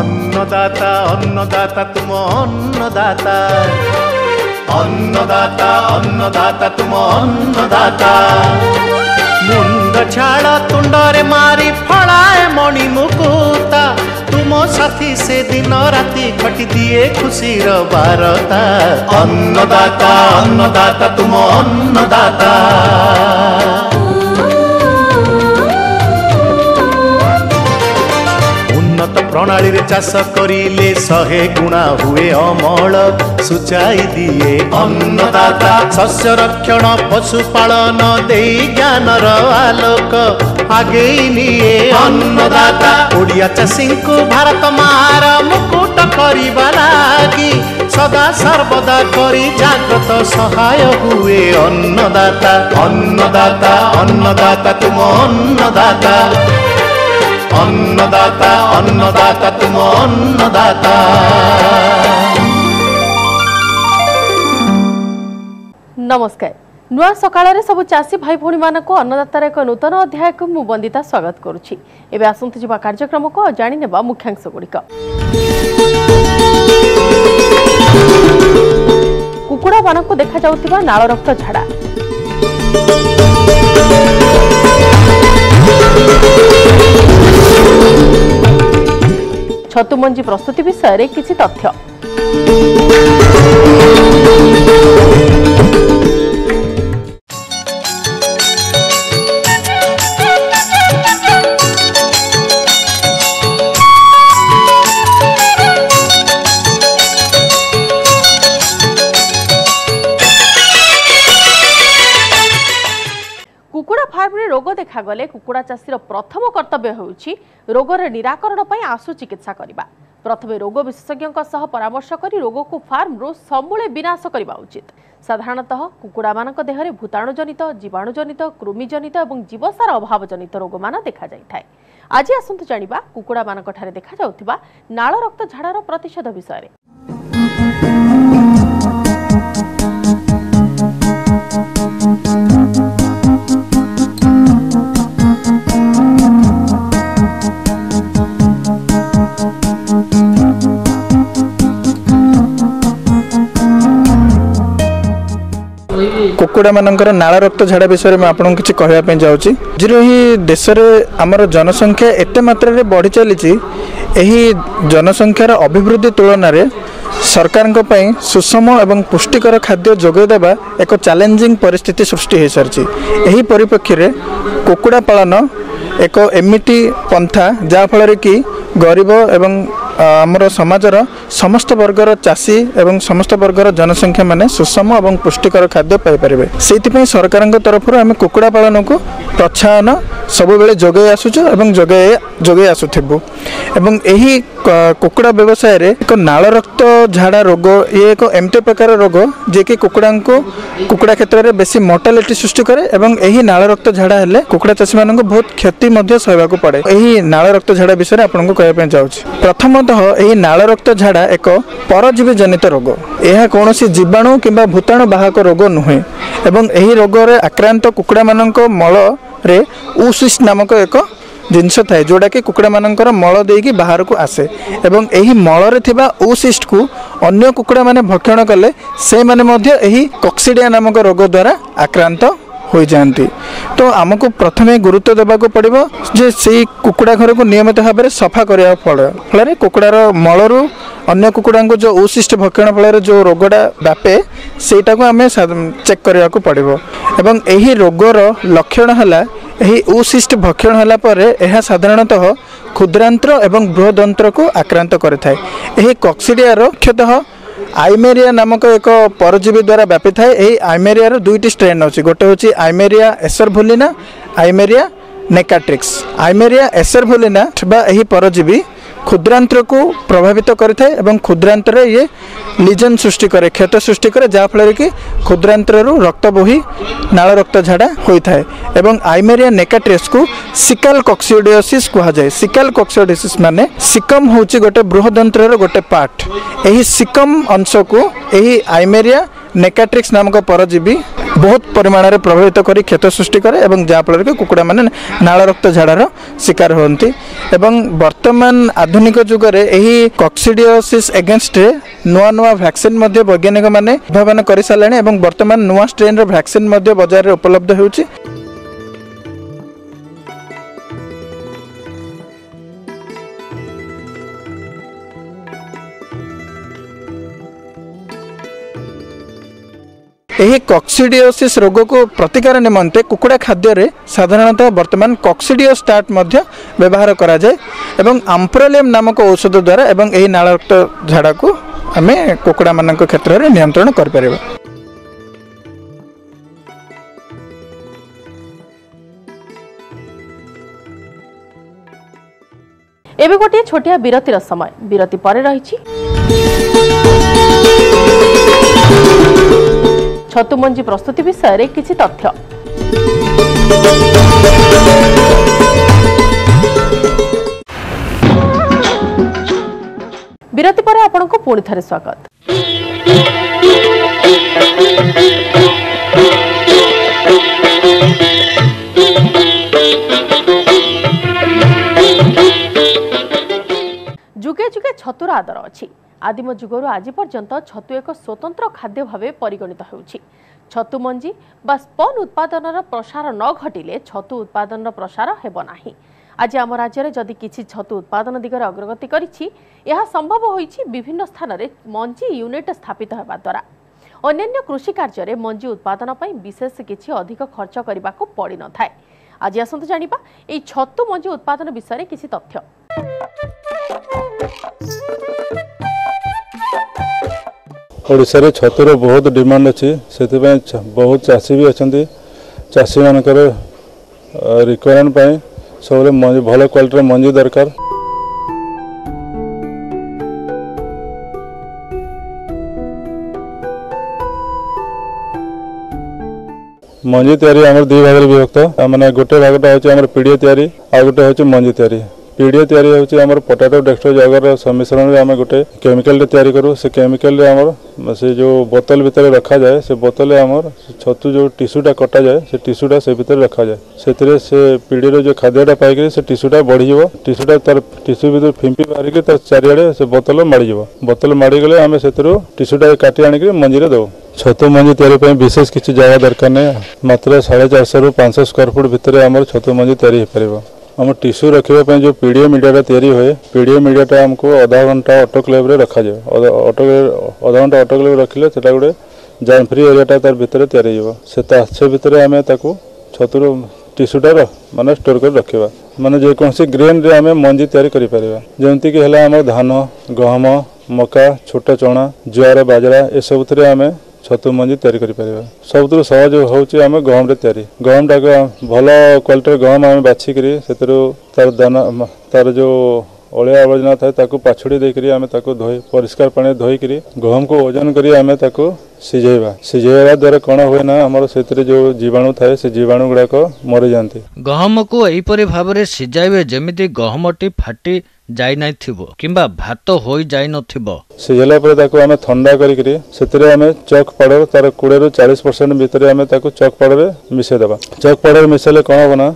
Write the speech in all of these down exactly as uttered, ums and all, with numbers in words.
अन्नदाता अन्नदाता तुम अन्नदाता अन्नदाता अन्नदाता तुम अन्नदाता मुंड छाड़ तुंडरे मारी फड़ाए मणि मुकुता तुम साथी से दिन राति खटी दिए खुशी बारता अन्नदाता अन्नदाता तुम अन्नदाता उन्नत प्रणाली रे चाष करिले सहे गुणा हुए अमल सुचाई दिए अन्नदाता शस्य रक्षण पशुपालन देई ज्ञानर आलोक आगे निए अन्नदाता ओडिया चाषींकु भारत मार मुकुट करबा लागि सदा सर्वदा करी जागृत सहाय हुए अन्नदाता अन्नदाता अन्नदाता तुम अन्नदाता अन्नदाता अन्नदाता तुम अन्नदाता। नमस्कार नुआ सकाल सबू चाषी भाई भाई मानक अन्नदातार एक नूतन अध्याय को मु वंदिता स्वागत करुछि। एबे आसंतु जिबा कार्यक्रम को जानि नेबा मुख्यांश गुड़िक। कुकुड़ा मान को देखा जाउतिबा नाल रक्त झाड़ा छतु मंजी प्रस्तुति विषय किछि तथ्य। रोग देखा गले कुकुड़ा चाषी प्रथम कर्तव्य होउछि रोगर निराकरण पई आशु चिकित्सा करिबा। प्रथमे रोग विशेषज्ञ सह परामर्श करी रोग को फार्म रो समूले विनाश करिबा उचित। साधारणतः कुकुड़ा मानक देहरे भूताणु जनित जीवाणु जनित कृमि जनित एवं जीवसार अभाव जनित रोग मान देखा जाइथाय। आज आसंतु जानिबा कुकुड़ा मानक ठारे देखा जाउथिबा नाल रक्त झाड़ार प्रतिशत विषय रे। कुकुड़ा मानकर नाल रक्त झाड़ा विषय में आपको किसी कहवाई जाऊँगी जो ही देश में आमर जनसंख्या एत मात्रा रे बढ़ी चली जनसंख्यार अभिवृद्धि तुलन में सरकार सुषम और पुष्टिकर खाद्य जोगदेवा एक चैलेंजिंग परिस्थिति सृष्टि हो सारी। यही परिप्रेक्षी में कुकुड़ा पालन एक एमिटी पंथा जाफल कि गरीब एवं आमर समाजर समस्त वर्गर चाषी एवं समस्त वर्गर जनसंख्या माने सुषम और पुष्टिकर खाद्य पाइपर से सरकार तरफ आम कुकुड़ा पालन को प्रोत्साहन सब बेले जोगे आसुचु एवं जोगे जोगे आसुथिबु। एवं यही कुकुड़ा व्यवसाय रे एक नाल रक्त झाड़ा रोग ये एक एमते प्रकार रोग जे कि कुकुड़ा को कुकुड़ा क्षेत्र में बेसी मोर्टालिटी सृष्टि करे एवं यही नाल रक्त झाड़ा हेले कुकुड़ा चाषी मान बहुत क्षति मध्य सहबाकू पड़े। यही नाल रक्त झाड़ा विषय आपको कहवाई जाऊँगी। प्रथमतः यही नाल रक्त झाड़ा एक परजीवी जनित रोग यह कौन जीवाणु किंवा भूताणु बाहक रोग नुहे एवं यही रोग रे आक्रांत कुकुड़ा मान मल रे ऊसिस नामक एक जिनस थाए जोटा कि कुकुड़ा मानक मल देकी बाहर को आसे एवं यही मल रे ओसिस्ट को अन्य कुकुड़ा माने भक्षण कले से माने मध्य यही कॉक्सीडिया नामक रोग द्वारा आक्रांत हो जाती। तो आमको प्रथमे गुरुत्व देवाक पड़ो जे से कुकुड़ा घर को नियमित भाव में सफा कराया पड़े फल कुकुड़ार मलरू अन्य कुकुड़ा को जो ओसिस्ट भक्षण फल जो रोगटा व्यापे सेटा को आम चेक करने को पड़ो एवं यही रोगर लक्षण है यही ओसिस्ट भक्षण होला परे यह साधारणतः क्षुद्रांत्र एवं बृहदंत्र को आक्रांत करे थाए। यही कॉक्सीडिया मुख्यतः आइमेरिया नामक एक परजीवी द्वारा व्यापी थाए। यही आइमेरिया दुईटी स्ट्रेन होची गोटे होची आइमेरिया एसरभुलिना आइमेरिया नेकाट्रिक्स। आइमेरिया एसरभुलिना बा यही परजीवी क्षुद्रांत्र को प्रभावित करें एवं क्षुद्रांतर ये लीजन सृष्टि करे क्षत सृष्टि करे जहाँफल कि क्षुद्रांतरू रक्त बोही नाल रक्त झाड़ा होता है। एवं आइमेरिया नेकाट्रिक्स को सिकल कॉक्सीडियोसिस कहा जाए। सिकल कॉक्सीडियोसिस माने सिकम होची गोटे बृहदंत्र गोटे पार्ट यही सिकम अंश को यही आइमेरिया नेकाट्रिक्स नामक परजीवी बहुत परिमाण में प्रभावित कर क्षत सृष्टि करे और जहाँफल कि कुकुड़ा मैंने नाल रक्त झाड़ार शिकार होती। बर्तमान आधुनिक जुगर यही कॉक्सीडियोसिस एगेन्स्ट नुआ नुआ वैक्सीन वैज्ञानिक मैंने उद्भावन कर सारे बर्तमान नुआ स्ट्रेन वैक्सीन बजार में उपलब्ध हो। यह कॉक्सीडियोसिस रोग को प्रतिकार निमंते कुकुड़ा खाद्य रे साधारणतः वर्तमान कॉक्सीडियो स्टार्ट मध्य व्यवहार करा जाए एवं आम्प्रोलियम नामक औषध द्वारा एवं यही नाल रक्त झाड़ा को आम कुकुड़ा मान क्षेत्र में नियंत्रण करपर। एबे गोटे छोटिया विरतिर समय विरति पर रही छतु मंजी प्रस्तुति विषय किछि तथ्य। विरति पर आपनको पुणी थरे स्वागत। जुगे जुगे छतुर आदर अछि। आदिम जुगर आज पर्यंत छतु एक स्वतंत्र खाद्य भाव परिगणित होउछि। छतु मंजी बा स्पन उत्पादन प्रसार न घटिले छतु उत्पादन प्रसार हेबो नाही। आज आम राज्य में जदि किछि छतु उत्पादन दिगरे अग्रगति करिछि यह संभव होइछि विभिन्न स्थान रे मंजी यूनिट स्थापित हेबा द्वारा। अन्य कृषि कार्य रे मंजी उत्पादन पई विशेष किछि अधिक खर्च करबाको पड़ि न थाए। आज आसंतु जानिबा एई छतु मंजी उत्पादन विषय रे किछि तथ्य। ओडिशा रे छतुर बहुत डिमांड अच्छी से बहुत चाषी भी अच्छा चाषी मान रिक्वायरमेंट सब भल क्वालिटी मंजी दरकार। मंजी तैयारी आम दुई भाग विभक्त मैंने गोटे भागटा हूँ पीढ़ी तैयारी आ गोटे हूँ मंजी तैयारी। पीढ़ी तैयारी होम पोटाटो डेक्सट्रोज अगर सम्मिश्रण में आम गोटे केमिकल तैयारी करूँ से केमिकल आम से जो बोतल भर रखा जाए से बोतल आम छतु जो टीसूटा कटा जाए से टीसूटा से भर रखा जाए से, से पीढ़ी जो खाद्यटा पाई से टीसूटा बढ़ीजा टीसूटा तार टीसू भर फिंपी बाहर तार चारिड़े से बोतल माड़ी बोतल माड़गले आम से टीसूटा काटी आणिक मंजी दे। छतु मंजी तैयारी विशेष किसी जगह दरकार नहीं मात्र साढ़े चार सौ रु पाँच सौ स्क्वायर फुट भितर आम छतु मंजी तैयारी हो। हम टीस्यू रखा जो पीडीए मीडिया तैयारी हुए पीडीए मीडिया आमको आधा घंटा ऑटोक्लेव रे रखा जाए आधा घंटा ऑटोक्लेव रखिले सेटा गोटे जाम फ्री एरिया तार भितर तैयारी से भितर आम छतुर टीस्यूटा माने स्टोर कर रखा माने जेकोसी ग्रेन रे आम मंजी तैयारी करें जमती कि आम धान गहम मका छोटा चना जुआर बाजरा ए सब आम छतु मंजी तैयारी करें। सब सहज होची आम गहम तैयारी गहम टाको भल क्वालिटी गहम आम बाछिक तार दाना तार जो अलिया आवर्जना था पाछुड़ी देकर आम धोई परिष्कार पाने धोईक गहम को ओजन करी आम सिझेवा सिझेवा द्वारा कौन हुए ना आम से जो जीवाणु थाए से जीवाणु गुड़ाक मरी जाती। गहम को यहीपरि भाव में सिझाइबे जमिति गहमटी फाटी जाई नै थिबो किंबा भात होई जाई न थिबो। सिझला पर ताको आमे ठंडा करि करि सेतरे आमे चक पाउडर तार बीस ରୁ चालीस परसेंट भीतर आमे ताको चक पाउडर मिसे देबा। चक पाउडर मिसेले कोन होना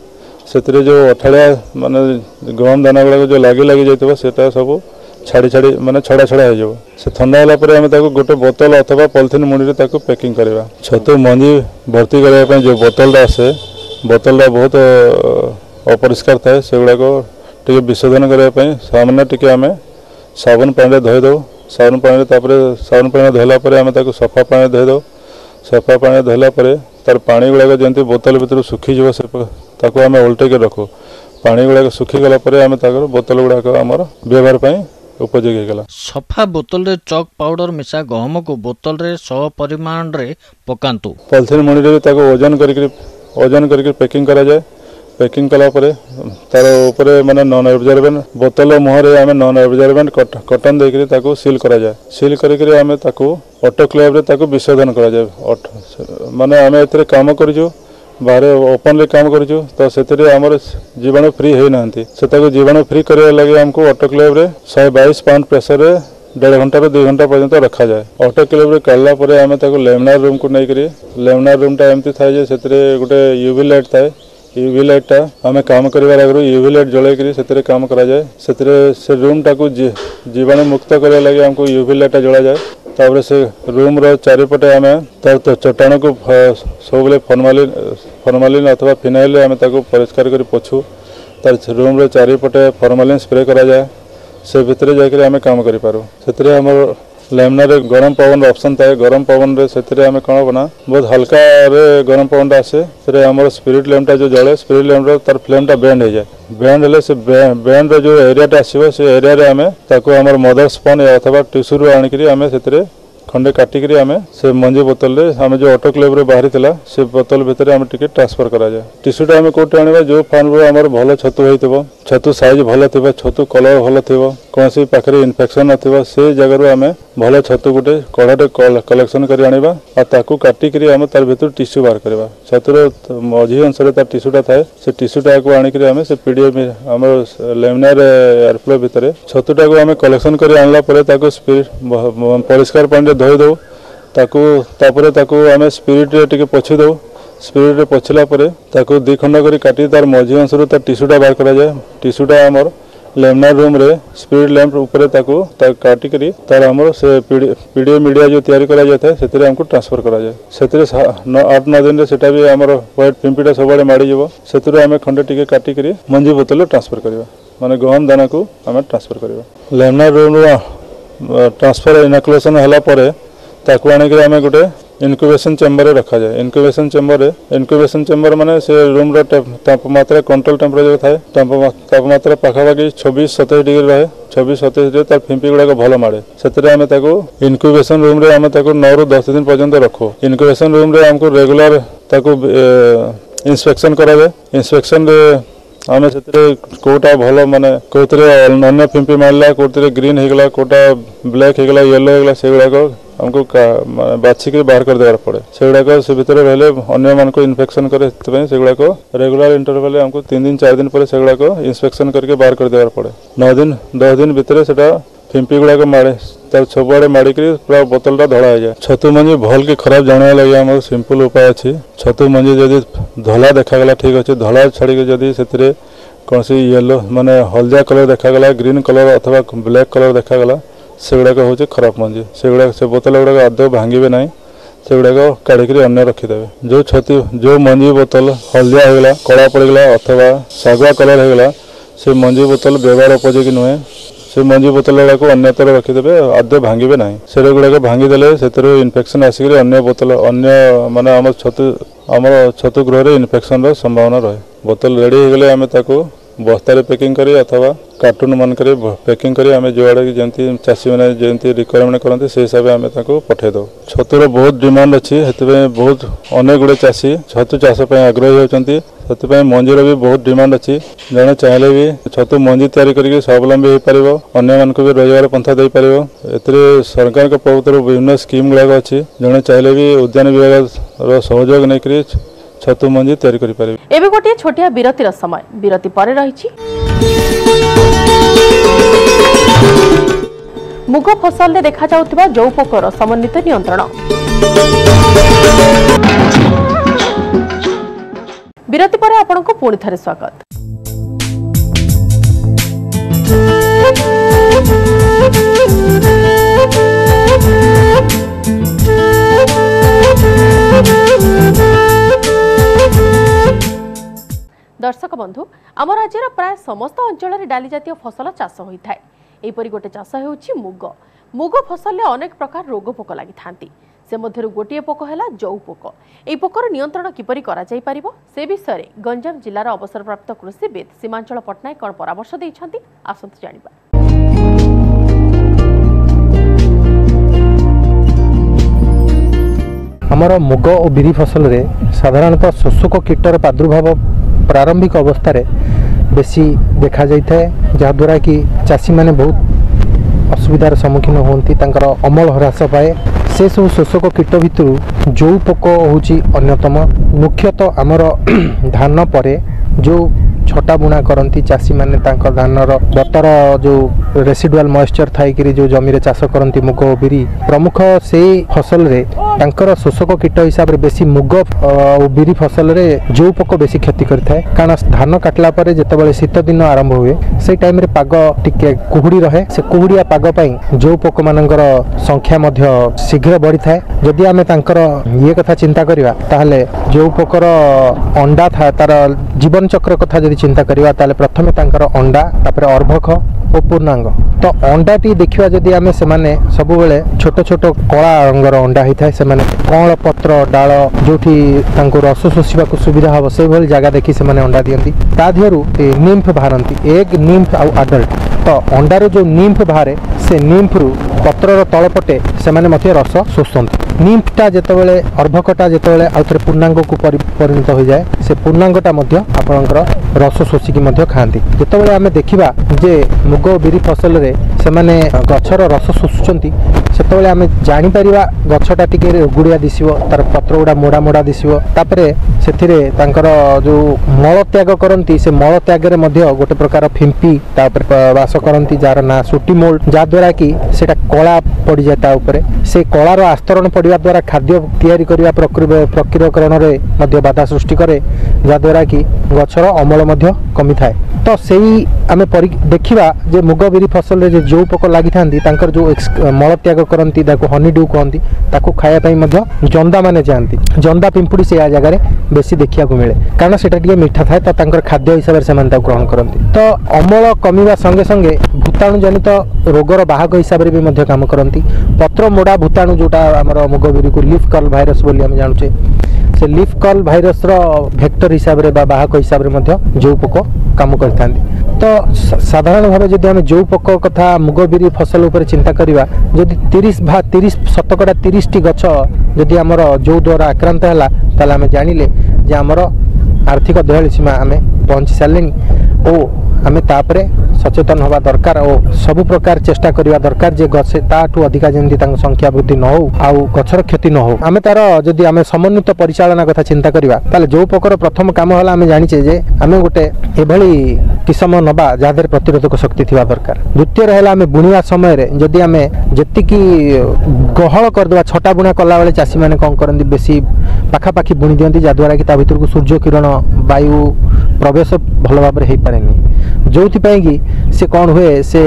सेतरे जो अठालिया माने गहम दाना गुडा जो लागी लागी जायतबो सेटा सब छाड़ी छाड़ी माने छड़ा छड़ा हो जाबो। से ठंडा होला पर आमे ताको गोटे बोतल अथवा पॉलिथिन मुड़ी रे ताको पैकिंग करबा। छतु मंजी भर्ती करबा पय जो बोतल आसे बोतल बहुत अपरिष्कार थाए सेगुडा को टे विशोधन करने सामान्य टी आम साबुन पानी धोई दो साबुन पानी साबुन पानी धोला आम सफा पानी धोई दो सफा पानी धोला तार पानी गुड़ाक जमी बोतल भर सुखीज आम ओल्टेक रखू पानी गुड़ाक सुखीगला आम बोतल गुड़ाक व्यवहार उपयोगी गला। सफा बोतल रे चॉक पाउडर मिसा गहम को बोतल रे सौ परिमाण रे पकांतु पॉलिथिन मुड़ी ओजन कर ओजन कर पैकिंग कराए पैकिंग कला परे तार ऊपर माने नॉन एब्जॉर्बेंट बोतल मुहरे आम नॉन एब्जॉर्बेंट कॉटन देकरी ताको सील करा जाए सील करके आम ताको ऑटोक्लेव रे ताको विशोधन करा जाए माने आम एतरे काम करजो बाहर ओपन रे काम करजो तो सेतरे हमर जीवाणु फ्री हे नांती से ताको जीवाणु फ्री करे लगे हमको ऑटोक्लेव रे एक सौ बाईस पाउंड प्रेशर रे डेढ़ घंटा पे दुई घंटा पर्यंत रखा जाए। अटो क्लिब्रे करला परे आमे ताको लेमिनार रूम को नहीं करिए। लेमिनार रूम टा एमती थाए जे सेतरे गोटे यूवी लाइट थाए। यूवी लाइट टा आमे काम करिवार आगरो यूवी लाइट जळे करी सेतरे काम करा जाए। सेतरे से रूम टा को जीवाणु मुक्त करे लागि हमको यूवी लाइट टा जळा जाए। तापर से रूम रो चारिपटे आमे तार चट्टाण को सबले फॉर्मालिन फॉर्मालिन अथवा फिनाइल आमे ताको परिष्कार करी पोछु। तार रूम रो चारिपटे फॉर्मालिन स्प्रे करा जाए। से भितर जाकर आम काम करूँ। से आम लेमिनार गरम पवन ऑप्शन था। गरम पवन रे से आम कौन बना बहुत हल्का रे गरम पवन आसे। से आम स्पिरिट लैम्पटा जो जले स्पिरिट लैम्प तार फ्लेमटा बेंड हो जाए। बेंड हेले से बेंड रे जो एरिया आसो से एरिया आम आम मदर स्पन अथवा टिश्यू रू आम से खंडे काटिक से मंजी बोतल आम जो ऑटोक्लेव बाहरी से बोतल भितर आम टिके ट्रांसफर कराए। टिश्यूटा आम कौटे आने जो फार्म आम भल छतु हो छतु साइज भल थी छतु कलर भल थी कौन सी पाखे इनफेक्शन न से जगह आम भल छतु गोटे कढ़ाटे कलेक्शन कर आकू काटिक आम तार भर टिश्यू बाहर करवा। छतुर मझी अंशर तार टिश्यूटा थाए से टिश्यूटा को आम से पीडीएफ आम लेमिनार एयरफ्लो भितर छतुटा को आम कलेक्शन कर आनला परिष्कार पानी धोई दो आम स्पिरिट पोछी दो। स्पिरिट पोछला ताको दी खंड करी काटी तार मझी अंश तार टिश्यूटा बाहर कराए। टिश्यूटा आमर लेमिनार रूम रे स्पिरिट लैंप उपरे ताको काटी करी तार आमर से पीडीए मीडिया जो तैयारी करा जाता है सेतरे आमको ट्रांसफर करा जाए। सेतरे आठ नौ दिन रे सेटा भी आमर व्हाइट पिंपीटा सबडे माड़ी जेबो। सेतरे आमे खंडे टिके काटी करी मंजी बोतल ट्रांसफर करबा माने गहम दाना को आमे ट्रांसफर करबा। लेमिनार रूम रो ट्रांसफर इनक्लोशन होला परे ताको आने के आमे गोटे इनक्यूबेशन चेम्बर रखा जाए। इनक्यूबेशन चेम्बर इनक्यूबेशन चेम्बर माने से रूम तापमात्रा कंट्रोल टेम्परेचर थाए। तापमात्रा पाखापाखि छब्बीस सतैश डिग्री रहे। छब्बीस सतैश तार फिंपी गुड़ाक भल माड़े। से आम इनक्यूबेशन रूम रे आम नौ रु दस दिन पर्यंत रखू। इनक्यूबेशन रूम रे आमको रेगुलर इंस्पेक्शन कराए। इंस्पेक्शन आम से कौटा भल माने कौतरे अन्य फिंपी मारला कौतरे ग्रीन होगा कौटा ब्लैक होगा येलो होगा से गुड़ाक हमको बाछिक बाहर कर देवार पड़े। से गुड़ाक से भितर रही अगर को इन्फेक्शन करे से गुड़ाक रेगुलर इंटरवल हमको तीन दिन चार दिन पर से गुड़ाक इन्फेक्शन करके बाहर कर देवार पड़े। नौ दिन दस दिन भितर सेटा फिंपी गुड़ाक मारे तार छबुआड़े माड़िक पूरा बोतलटा धड़ा हो जाए। छतु मंजी भल के खराब जाना लगे आम सिंपल उपाय अच्छी। छतु मंजी जदि धला देखागला ठीक अच्छे धला छाड़ी जदि से कौन सी येलो माने हलदिया कलर देखागला ग्रीन कलर अथवा ब्लैक कलर देखागला से गुड़ाक हूँ खराब मंजी। से गुड़ाक से बोतल गुड़ाक आदौ भांगे ना से गुड़ाक काढ़ी अन्य रखिदेवे। जो छतु जो मंजी बोतल हलदिया होगा कला पड़गला अथवा सागुआ कलर होगा से मंजी बोतल व्यवहार उपयोगी नुहे। से मंजी बोतल गुड़ाक अन्यतर रखिदेवे आदौ भांगे ना। से गुड़ाक भांगीदे से इन्फेक्शन आसिक अन्य बोतल अन्य माने आम छतु आम छतु गृह इन्फेक्शन संभावना रहे। बोतल रेडी होगले आम बस्तार पैकिंग करी अथवा कार्टून मान कर पैकिंग करी आम जो आड़े जमी चाषी मैंने जमी रिक्वायरमेंट करते से हिसाब से आम पठाई दो। छतुर बहुत डिमांड अच्छी से बहुत अनेक गुड़े चाषी छतु चाष आग्रही होती से मंजीर भी बहुत डिमांड अच्छी। जड़े चाहेले भी छतु मंजी तैयारी करके स्वावलम्बी हो पार अगर भी रोजगार पंथा दे पार। ए सरकार तरफ विभिन्न स्कीम गुड़ाक अच्छी। जड़े चाहेले भी उद्यान विभाग सहयोग नहीं कर छतु मंजी तैयारी करि पारे। एबे गोटे छोटिया बिरतिर समय बिरति परे रहिछि। मुग फसल रे देखा जाउतिबा जौ पोकर समन्वित नियंत्रण। बिरति परे आपनकु पुणी थरे स्वागत। दर्शक बंधु आम राज्यर प्राय समस्त अंचल डाली जातीय फसल चाष होता है। यहपरी गोटे चाष हो मुग। मुग फसल में अनेक प्रकार रोग पोक लगी था। से मध्य गोटे पोक है जौ पोक। यह पोकर नियंत्रण किपर कर विषय में गंजाम जिलार अवसरप्राप्त कृषिविद सीमांचल पट्टनायक कौन परामर्श देते आसतु जाना। आमर मुग और बिरी फसल में साधारणतः शोषक कीटर प्रादुर्भाव प्रारंभिक अवस्था रे बेसी देखा जाता है जहाद्वारा कि चाषी मैंने बहुत असुविधार सम्मुखीन होती अमल ह्रास पाए। से सब शोषक कीट भितर जौ पोक हूँ अन्यतम। मुख्यतः आमर धान पर जो छटा बुणा करती चाषी मैंने धानर बतर जो रेसीडुआल मॉइस्चर थाईकरी जो जमीन चाष करती मुग बिरी प्रमुख से फसल रे तांकर शोषक कीट हिसाब रे बेसी मुग और बिरी फसल रे जो पोक बेसी क्षति करता है कारण धान काटला पर जितेबाला शीत दिन आरंभ हुए से टाइम रे पाग टिके कुहुड़ी रहे से कुहुड़िया पाग पई जो पोक मानकर संख्या मध्य शीघ्र बढ़ी थाए जदि आमे तांकर ये कथा चिंता करिवा ताहले जो पोकर अंडा था तार जीवन चक्र कथा जदि चिंता करिवा ताहले प्रथमे तांकर अंडा तापर अर्भक और पूर्णांग तो अंडाटी देखा जदि आम से सब बेले छोट छोट कला रंगर अंडा होता है से कौल पत्र डाल जो रस शोषा को सुविधा हम से भाई जगह देखी से अंडा दिखती तादेह निम्फ बाहरती एग निम्फ आउ आडल्ट तो अंडार जो निम्फ बाहर से निम्फ्रु पत्रर तलपटे से रस शोषंती निम्फटा जितेबाला अर्भकटा जितेबाला आउथरे पूर्णांग को परिणत हो जाए से पूर्णांगटा आपणकर रस शोषिकी खाती जितेबाला आम देखा जे मुग बिरी फसल रे से गचर रस शोषुंट से आम जापर गचटा टी गुड़िया दिशो तार पत्र गुड़ा मोड़ा मोड़ा दिशो तापरे से जो मल त्याग करती से मल त्यागर गोटे प्रकार फिंपी बास करती जार ना सुटी मोल्ड जहाद्वारा कि कला पड़ जाए तापर से कलार आस्तरण पड़ा द्वारा खाद्य तैयारी करने प्रक्रियाकरण में बाधा सृष्टि करे जहाद्वारा कि गचर अमल कमी थाए तो से ही आम देखा जे मुग बिरी फसल रे जो पोक लगी था जो मल त्याग करती हनी ड्यू कहती खायापाई जंदा माने जाती जंदा पिंपुड़ी से जगह बेसी देखा मिले कारण से मीठा थाए तो खाद्य हिसाब से ग्रहण करती तो अमल कमीवा संगे संगे भूताणु जनित रोगर बाहक हिसाब से भी काम करती पत्र मोड़ा भूताणु जोटा आमर मुग बिरी को लीफ कर्ल भाइरस बोली जानूचे से लीफ कर्ल भाइरस भेक्टर हिसाब से बाहक हिसाब से जो पोक काम करते तो साधारण भाव जब आम जो पोक कथा मुग बिरी फसल उपर चिंता करिवा जदि तीस भा तीस शतकड़ा तीस टी गच जदि आमर जो द्वारा आक्रांत है ताले आम जानिले जे आमर आर्थिक दयालु सीमा आम पहुँची सारे ओ आम तापर सचेतन हवा दरकार और सब प्रकार चेष्टा करवा दरकार जे गचे ताठू अधिका जमी संख्या वृद्धि न हो आ गचर क्षति न हो आम तार जदि आम समन्वित परिचालना कथा चिंता करिवा ताले जो पोकर प्रथम काम होला आम जानिचे जे आम गोटे एभली किसम नवा जहादे प्रतिरोधक शक्ति थी दरकार द्वितीय है आम बुणा समय जदि आम जी गहल करदे छटा बुणा कला बेले चाषी मैंने कौन करती बेसी पाखापाखि बुणी दिखती जहाद्वारा कि भर को सूर्य किरण वायु प्रवेश भल भाव में हो पारे जो कि से कौन हुए से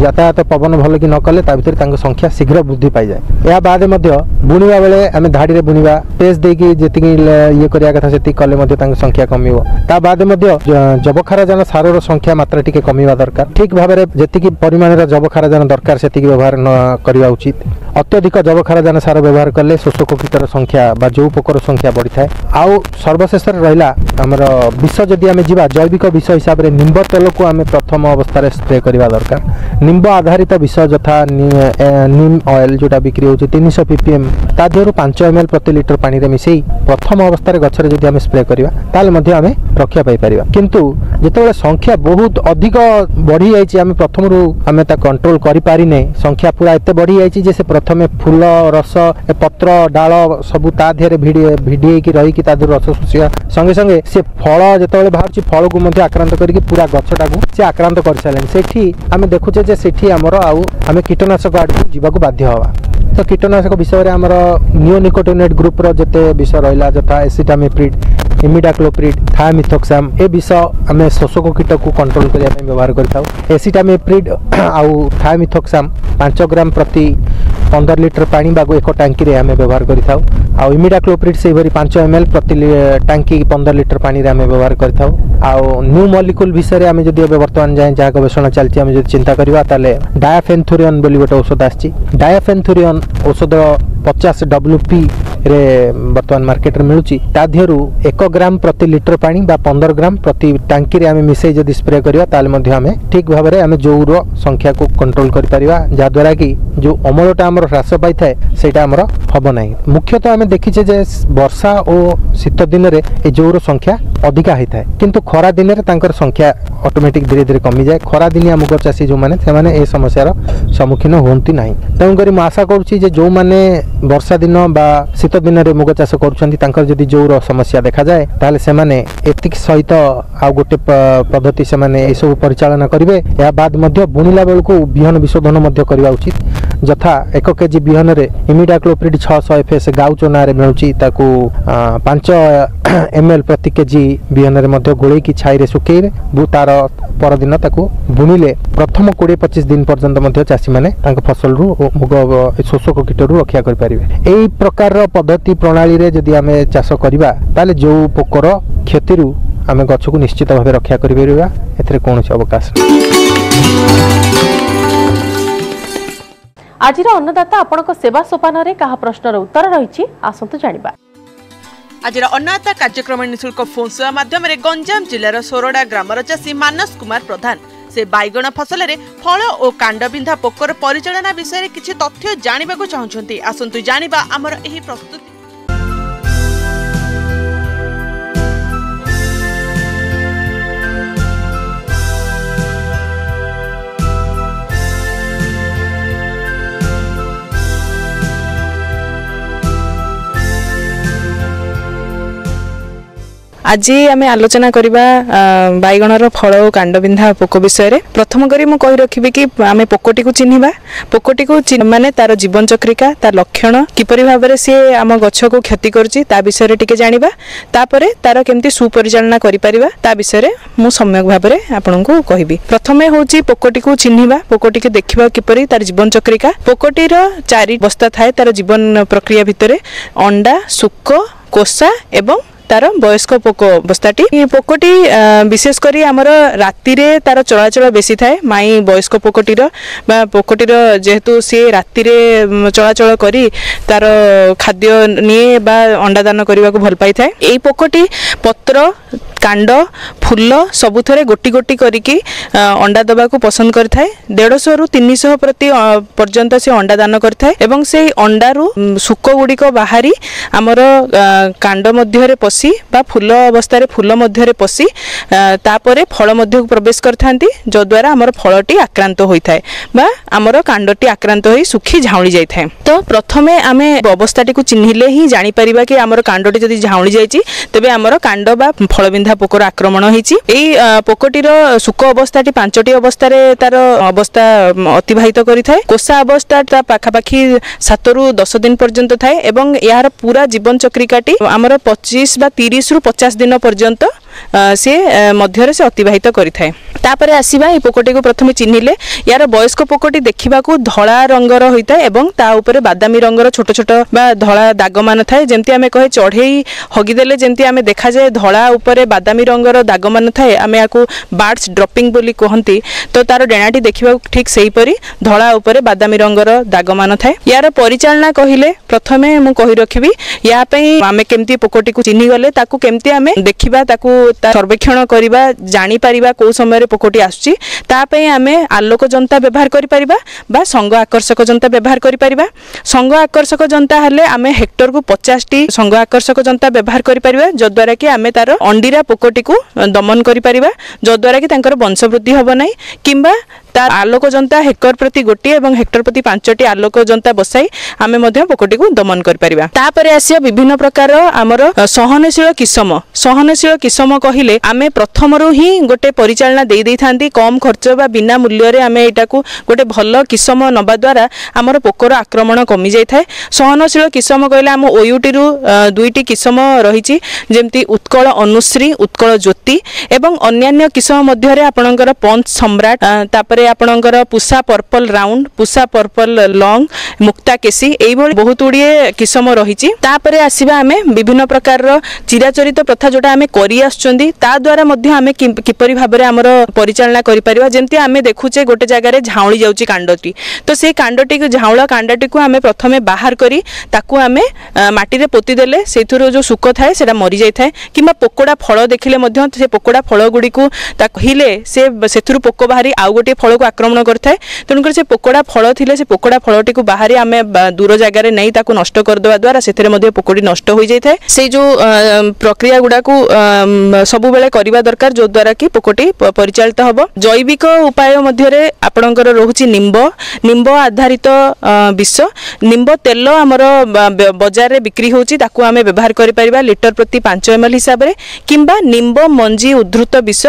यातायात पवन भल कि न कले भर संख्या शीघ्र वृद्धि पाई जाए या बाद बुणवा बेले आम धाड़ी में बुणवा पेज देकी जी ये करिया कथा से कले संख्या कमी बाद जबखाराजान सार संख्या मात्रा टी कम दरकार ठीक भाव में जी परिमाण जबखाराजान दरकार से व्यवहार न करवा उचित अत्यधिक जबखाराजान सार व्यवहार कले शोषक कीटर संख्या बा जो पोकर संख्या बढ़ी थाए आउ सर्वशेष रहा आम विष जदि आम जावा जैविक विष हिसाब से निम्ब तेल को आम प्रथम अवस्था स्प्रे करवा दरकार निम्ब आधारित विष यथा निम ऑयल जोटा बिक्री होती तीन सौ पीपीएम तादेह पांच एम एल प्रति लिटर पानी रे मिसई प्रथम अवस्था गचर जब आम स्प्रे करवा आम रक्षा पाईपर किंतु जितेबाला संख्या बहुत अधिक बढ़ी जाए आम प्रथम आम कंट्रोल करें संख्या पूरा एत बढ़ी जाए से प्रथम फूल रस पत्र डाल सब तादेह भिड़े कि रही रस शोषा संगे संगे से फल जितेबाला बाहर फल को आक्रांत करके पूरा गचटा से आक्रांत कर सारे से आम देखुचे जे सेठी आमर आउ आम कीटनाशक आड़क जावाक बाध्य हवा तो कीटनाशक विषय में आमर नियोनिकोटिनेट ग्रुप जिते विष रहा जथा एसिटामिप्रिड इमिडाक्लोप्रिड थायामिथोक्साम ए विष आम शोषक कीट को कंट्रोल करने व्यवहार कर एसिटामिप्रिड आउ थायामिथोक्साम पांच ग्राम प्रति पंदर लिटर पानी बागु एक टांकी रे आम व्यवहार कर इमिडाक्लोप्रिड से पांच एम एल प्रति टांकी पंदर लिटर पानी रे आम व्यवहार कर न्यू मॉलिक्यूल विषय आम जब बर्तमान जाए जहाँ गवेषणा चलती चिंता करवा डायाफेन्थुरियन गोटे औषध आसी डायाफेन्थुरियन औषध पचास डब्ल्यू पी रे बर्तमान मार्केट में मिलूँ तादेहरु एक ग्राम प्रति लिटर पानी बा पंदर ग्राम प्रति टांकी रे आम मिसई जब स्प्रे करवा ठीक भाव में आम जोर संख्या को कंट्रोल कर जहाँद्वारा कि जो अमलटा आम ह्रास पाई सेटा आमर हम ना। मुख्यतः आम देखीचे जे वर्षा और शीत दिन में ये जोर संख्या अधिका होता है किंतु खरा दिन में संख्या ऑटोमेटिक धीरे धीरे कमी जाए। खरा दिनिया मुग चाषी जो मैंने से समस्यार सम्मुखीन होती ना। तेणुकरी मु आशा करुँची जो मैंने वर्षा दिन बा शीत दिन में मुग चाष कर जोर समस्या देखा जाए ताले सेमाने एतिक सहित आ गोटे पद्धति से ये सब परिचालन करेंगे। या बाद मध्य बुणिला बेल को बिहन विशोधन मध्य करवा उचित जथा एक केजी बिहन रे इमिडाक्लोप्रिड छह सौ एफएस गाउ चना रे मिलुची ताकू पांच एमएल प्रति केजी बिहन रे मध्य गोळे की छाई रे सुके रे तार पर दिन ताकू बुणिले प्रथम बीस पच्चीस दिन पर्यंत मध्य चासी माने तांक फसल रु मुग शोषक कीट रु रक्षा कर परिबे। एई प्रकार रो पद्धति प्रणाली रे जदी आमे चाष करबा ताले जो पोकर क्षति रु आमे गछ को निश्चित भाव रक्षा करबा एथरे कोनोसी अवकाश। आजिर अन्नदाता आपनको सेवा सोपान रे कहा प्रश्नर उत्तर रहिछि आसंतु जानिबा। आजिर अन्नदाता कार्यक्रम निशुल्क फोन सेवा माध्यम रे गंजाम जिल्लार सोरडा ग्रामर चासी मानस कुमार प्रधान से बैगण फसल रे फल और कांडबिंधा पोकर परिचालना विषय रे किछि तथ्य जानिबा को चाहछन्ती आसंतु जानिबा हमर एही प्रस्तुति। आज आम आलोचना करवा बैगणर फल और कांडबिंधा पोक विषय। प्रथम करी मु कहि रखिबी कि आम पोकटी को चिन्हिबा। पोकटी को माने तार जीवन चक्रिका तार लक्षण किपरि भाव में सी आम गछ को क्षति करछि ता विषय रे टिके जानिबा। तापर तार केमती सुपरिचालना करि परिबा ता विषय रे मु सम्यक भाव रे आपनकु कहिबी। प्रथमे होछि पोकटी को चिन्हिबा। पोकटी के देखिबा किपरि तार जीवन चक्रिका। पोकटीर चारि अवस्था थाए तार जीवन प्रक्रिया भितरे अंडा शुक कोसा एवं तार वयस्क पोक अवस्थाटी। पोकटी विशेषकर आमर राति रे तार चलाचल बेसी थाए। माई वयस्क पोकटीर बा पोकटीर जेहेतु सी राति रे चलाचल करी तार खाद्य निये बा अंडा दान करबाकू भल पाई थाए। एई पोकटी पत्र कांड फुल सबु थरे गोटी गोटी करिकी अंडा दबाकू पसंद करि थाए। डेढ़शह रु तीन सौ प्रति पर्यंत से अंडा दान करि थाए एवं से अंडा रु शुक गुड़िक बाहरी आमर कांड मध्य रे पसी बा फुल अवस्था रे फुल मध्य रे पसी तापरे फल मध्य प्रवेश करि थांती जो द्वारा आमर फलटी आक्रांत होई थाए बा आमर कांडटी आक्रांत होई सुखी झाउली जाई थाए। तो प्रथमे आमे अवस्थाटी को चिन्हिले ही जानि परिबा कि आमर कांडटी जदी झाउली जाईची तबे आमर कांड बा फलबिंधा पोकर आक्रमण होईची। एई पोकटीर सुक अवस्थाटी पांचटी अवस्था रे तार अवस्था अतिवाहित करि थाए। कोसा अवस्था ता पाखापाखी सात रु दस दिन पर्यंत थाए एवं यार पूरा जीवन चक्रिकाटी आमर पच्चीस बा तीस रु पचास दिन पर्यंत से मध्य से अतिवाहित करि थाए। तापर आसीबा ए पोकटी को प्रथमे चिन्हिले। यार वयस्क पोकटी देखा धला रंगर होता है और ता उपरे बादामी रंगर छोट छोट बा धला दाग मान थाए। जेमती आमे कहे चढ़ई हगिदेले जेमती आमे देखा जाए धला उपरे बादामी रंगर दाग मान थाए आमे याकू बार्ड्स ड्रपिंग बोली कहंती। तो तार डेणाटी देखा ठीक सेहीपरी धला उपरे बादामी रंगर दाग मान थाए। यार परिचालना कहिले प्रथमे मु कहि रखिबी या पई आमे केमती पोकटी को चिन्हि गले ताकू केमती आमे देखिबा ताकू सर्वेक्षण करवा जानि परिबा को समय पोकटी आसुची। तापई आमे आलोक जनता व्यवहार करि परिबा बा संग आकर्षक जनता व्यवहार करि परिबा। संग आकर्षक जनता हले आमे हेक्टर को पचास टी संग आकर्षक जनता व्यवहार करि परिबा जो द्वारा कि आमे तार अंडीरा पोकटी को दमन करि परिबा जो द्वारा कि तांकर वंशवृद्धि होबो नै किंबा तार आलोक जनता हेक्टर प्रति गोटी एवं हेक्टर प्रति पांचटी आलोक जनता बसाई आमे मध्य पोकटी को दमन कर परिबा। तापरे आसी विभिन्न प्रकार आमर सहनशील किसम। सहनशील किसम कहिले आमे प्रथम रु ही गोटे परिचालना दे दे थांती। कम खर्च बा बिना मूल्य रे आमे एटा को गोटे भल किसम नबा द्वारा आमर पोकर आक्रमण कमी जाय थाए। सहनशील किसम कहिले आम ओयूटी रु दुईटी किसम रहिची जेमती उत्कल अनुश्री उत्कल ज्योति एवं अन्यान्य किसम मध्य रे आपनकर पंच सम्राट तापर आपणकर Pusa purple round Pusa purple long मुक्ता केसी एभली बहुत गुड़िए किसम रही। आसवा आम विभिन्न प्रकार चिराचरित प्रथा जोटा आम कराद्वारा आम किपर भाव में आमर परिचालना करें। जमी आम देखुचे गोटे जगार झाउली जाऊँगी कांडटी तो से कांडटी झाउला कांडटी को आम प्रथम बाहर करें मटीर पोतीदे से जो शुक थाए से मरी जाए कि पोकड़ा फल देखने पोकड़ा फल गुड़ी को पोक बाहरी आउ गोटे फल फल को आक्रमण करें तेणुकर से पोकड़ा फल थे से पोकड़ा फलटी को बाहर आम दूर जगार नहीं नष्ट करदे द्वारा से पोकड़ी नष्ट हो जाए से जो प्रक्रिया गुड़ाक सब बेले करवा दरकार जो द्वारा कि पोकटी परिचालित हम। जैविक उपाय मध्य आपणकर रोचे निम्ब निम्ब आधारित विष निम्ब तेल आमर बजार में बिक्री होची ताकू आमे व्यवहार करिपारिबा लिटर प्रति पांच एम एल हिसाब रे किंबा निम्ब मंजी उद्धृत विष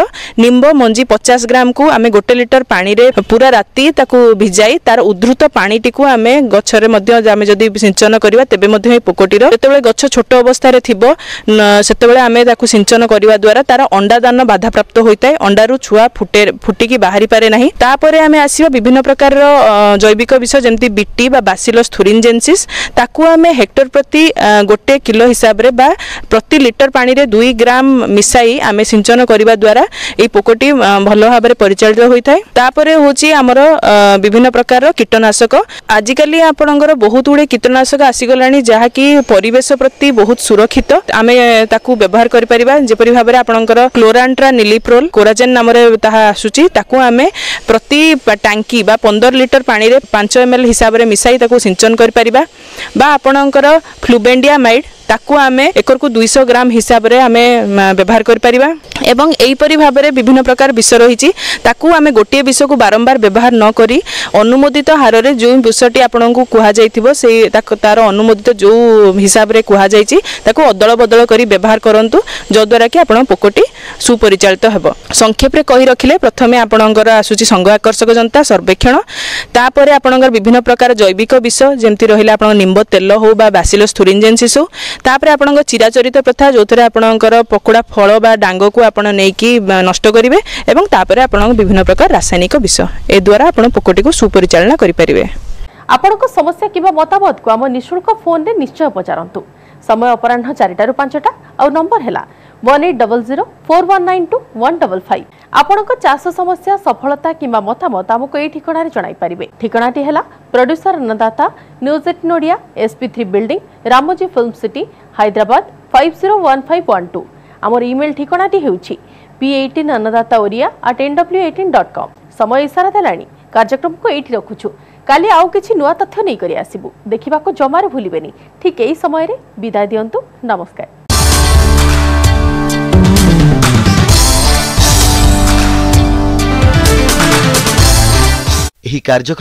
निम्ब मंजी पचास ग्राम को आमे गोटे लिटर पानी रे पूरा राती ताकू भिजाई तार उद्धृत पानी टिकू आमे गछरे मध्य आमे जदी सिंचन करबा तेबे मध्य पोकटीर जेतेबेले गछ छोट अवस्था रे थिबो सेतेबेले आमे ताकू सिंचन करबा द्वारा तार अंडा दान बाधा प्राप्त होइताय अंडारू छुआ फुटे फुटिकी बाहरी पारे नाही। तापरे आमे आसीबा विभिन्न प्रकार जैविक विष जेमती बीटी बा बासिलस थुरिंजेन्सिस ताकू आमे हेक्टर प्रति गोटे किलो हिसाब रे बा प्रति लिटर पानी रे दुई ग्राम मिसाई आमे सिंचन करबा द्वारा ए पोकटी भलो भाव रे परिचालित होइथाय। तापरे होची हमर विभिन्न प्रकार रो कीटनाशक आजिकल आपणकर बहुत गुडे कीटनाशक आसीगलानी जहा कि परिवेश प्रति बहुत सुरक्षित आमे ताकू व्यवहार करि परिबा जेपरि भाव रे आपणकर क्लोरांट्रा निलीप्रोल कोराजेन नाम रे ताहा आसुची ताकू आमे प्रति टांकी बा पंद्रह लिटर पानी रे पांच एम एल हिसाब रे मिसाई ताकू सिंचन करि परिबा बा आपणकर फ्लुबेंडियामाइड ताकू आमे एकर को दो सौ ग्राम हिसाब रे आमे व्यवहार कर परिबा एवं एई परि भाव रे विभिन्न प्रकार विष रहिछि ताकू आमे गोटे विष को बारंबार व्यवहार न करी अनुमोदित हार रे जो विषटी आपनकु कुहा जाइथिबो से ताकू तार अनुमोदित जो हिसाब रे कुहा जाइछि ताकू अदल बदल करी व्यवहार करंतु जो द्वारा कि आपन पोकटी सुपरिचालित हेबो। संक्षेप रे कहि रखिले प्रथमे आपनकर आसुछि संघ आकर्षक जनता सर्वेक्षण तापरे आपनकर विभिन्न प्रकार जैविक विष जेमति रहिले आपन निम्ब तेल हो बा बासिलस थुरिंजेन्सिस हो तापर आपण चिराचरित प्रथा जो थे आपणकर पकोड़ा फल बा डांग को आप नहीं नष्ट करेंगे और तापर आपण विभिन्न प्रकार रासायनिक विष ए द्वारा आपण पोकटी को सुपरिचालना करें। आपण समस्या किंवा मतामत को आम निःशुल्क फोन रे निश्चय पचारंतु समय अपराह चारिटा पांचटा आ नंबर है one eight double zero four one nine two one double five. आपण चाष समस्या सफलता किंवा मतामत आमको ये ठिकाना जनाई पारे। ठिकानाटी है producer Annadata news eighteen Odia SP three building Ramoji film city Hyderabad five zero one five one two. आमर इमेल ठिकानाटी होउछि P eighteen Annadata Odia at N W eighteen dot com. समय इशारा देलानी कार्यक्रम को एठी रखुछु काली आउ किछि नुवा तथ्य नै करि आसिबु देखिबा को जमार भूलिबेनी ठीक एही समय रे विदाई दियंतु नमस्कार। ही कार्यक्रम